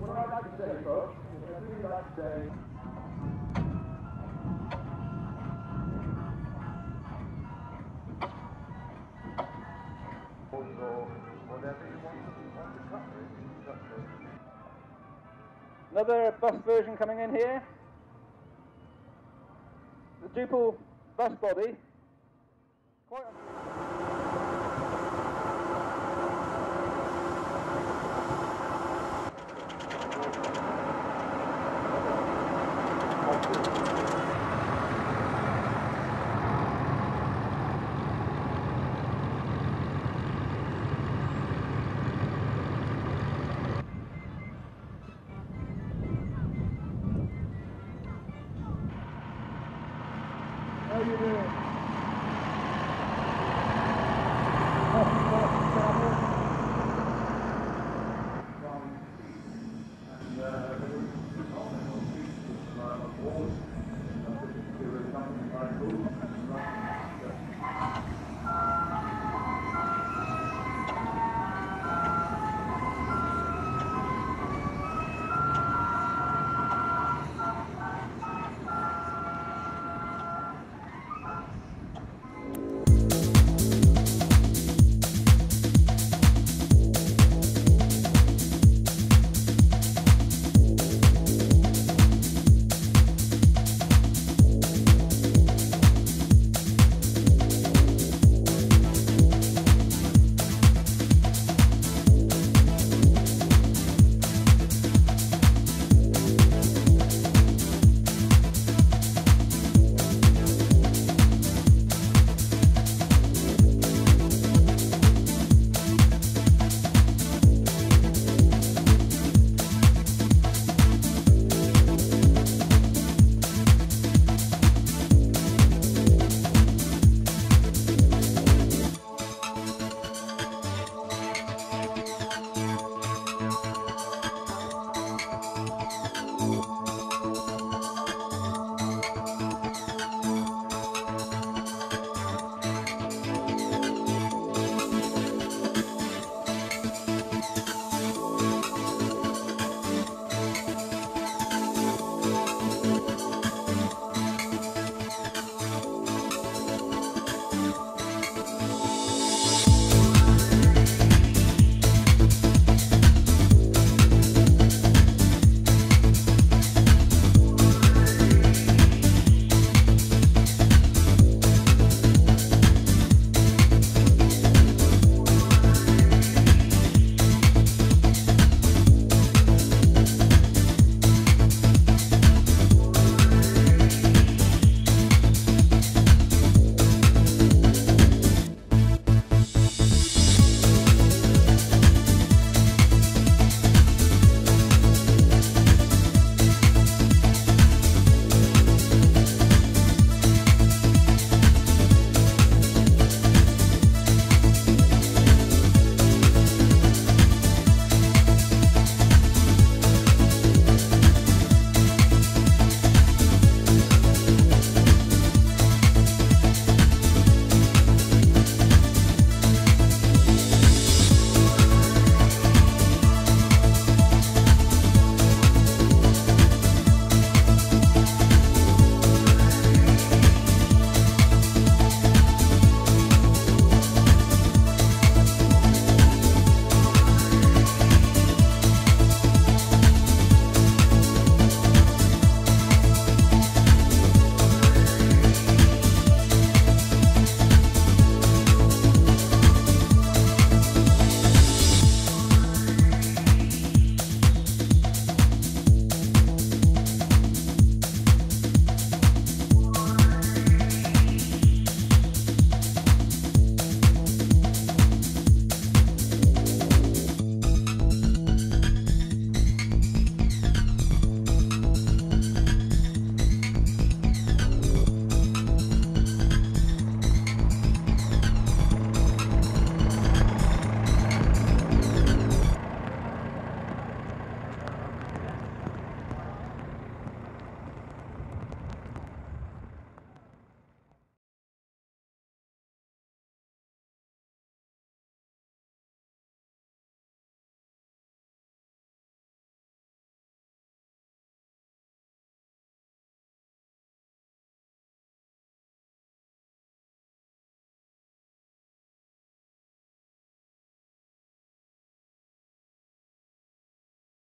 What I like to say, folks, I really like to say. Whatever you want to cover it, you cover it. Another bus version coming in here. The duple bus body. Quite.